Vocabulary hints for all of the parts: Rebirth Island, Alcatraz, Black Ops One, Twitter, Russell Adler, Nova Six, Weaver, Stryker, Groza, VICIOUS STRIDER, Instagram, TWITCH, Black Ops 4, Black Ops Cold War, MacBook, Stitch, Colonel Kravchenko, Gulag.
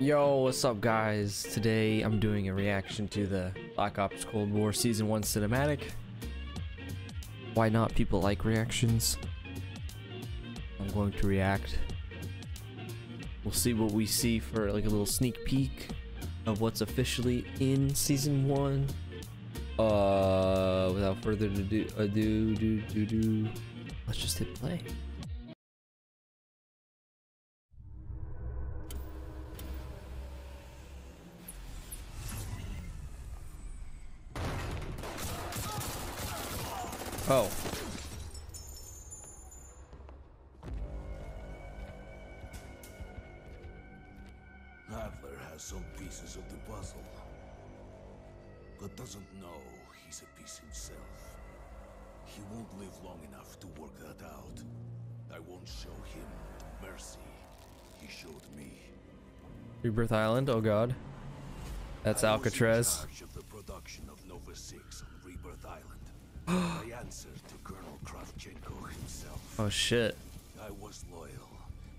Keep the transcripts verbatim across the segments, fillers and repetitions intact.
Yo, what's up guys? Today I'm doing a reaction to the Black Ops Cold War Season one cinematic. Why not? People like reactions. I'm going to react. We'll see what we see for like a little sneak peek of what's officially in Season one. Uh, without further ado, ado, do, do, do, let's just hit play. Oh. Adler has some pieces of the puzzle, but doesn't know he's a piece himself. He won't live long enough to work that out. I won't show him the mercy he showed me. Rebirth Island, oh god. That's I Alcatraz. I was in charge of the production of Nova Six on Rebirth Island. I answered to Colonel Kravchenko himself. Oh shit. I was loyal.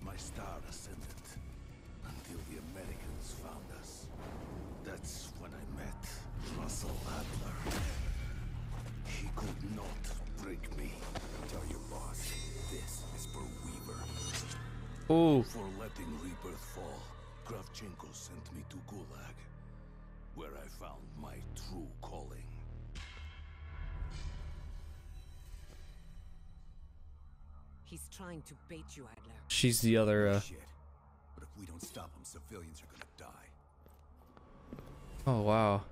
My star ascended until the Americans found us. That's when I met Russell Adler. He could not break me. Tell your boss, this is for Weaver. Oh. For letting Rebirth fall, Kravchenko sent me to Gulag, where I found my true calling. He's trying to bait you, Adler. She's the other uh shit. But if we don't stop him, civilians are gonna die. Oh wow.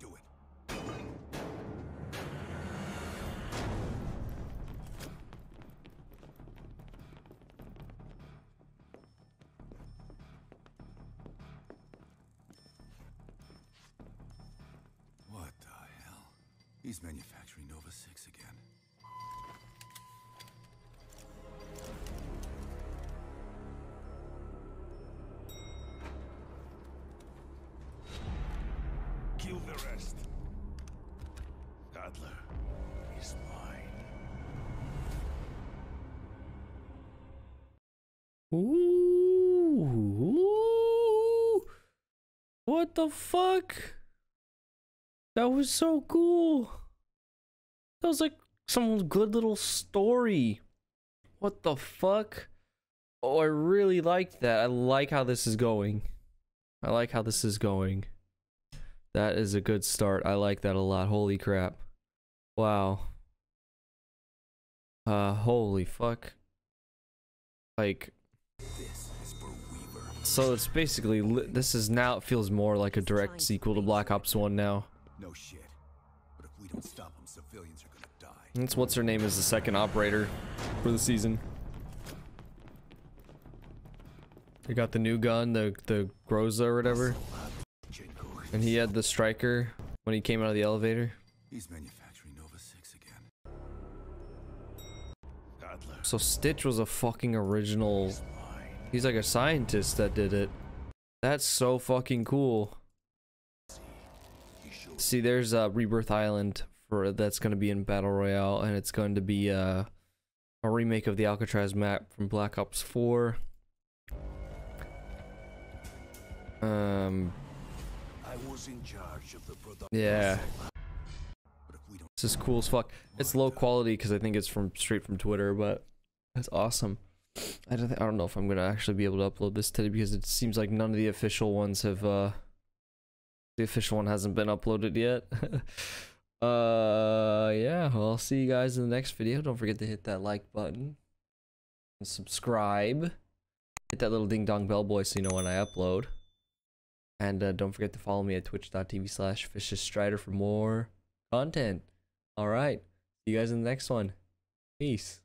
Do it. What the hell? He's manufacturing Nova Six again. Kill the rest. Adler is mine. Ooh. What the fuck? That was so cool. That was like some good little story. What the fuck? Oh, I really like that. I like how this is going. I like how this is going. That is a good start. I like that a lot. Holy crap. Wow. Uh, holy fuck. Like, this is for Weaver. So it's basically, li this is now, it feels more like a direct sequel to Black Ops one now. No shit. But if we don't stop them, civilians are gonna die. That's what's her name is the second operator for the season. They got the new gun, the, the Groza or whatever. And he had the Stryker when he came out of the elevator. He's manufacturing Nova Six again. Adler. So Stitch was a fucking original. He's like a scientist that did it. That's so fucking cool. See, there's uh, Rebirth Island for that's going to be in Battle Royale, and it's going to be uh, a remake of the Alcatraz map from Black Ops four. Um. Was in charge of the production. Yeah, this is cool as fuck. It's low quality because I think it's from straight from Twitter, but that's awesome. I don't, I don't know if I'm gonna actually be able to upload this today because it seems like none of the official ones have. Uh, the official one hasn't been uploaded yet. uh, yeah, well, I'll see you guys in the next video. Don't forget to hit that like button and subscribe. Hit that little ding dong bell boy so you know when I upload. And uh, don't forget to follow me at twitch dot t v slash vicious strider for more content. All right. See you guys in the next one. Peace.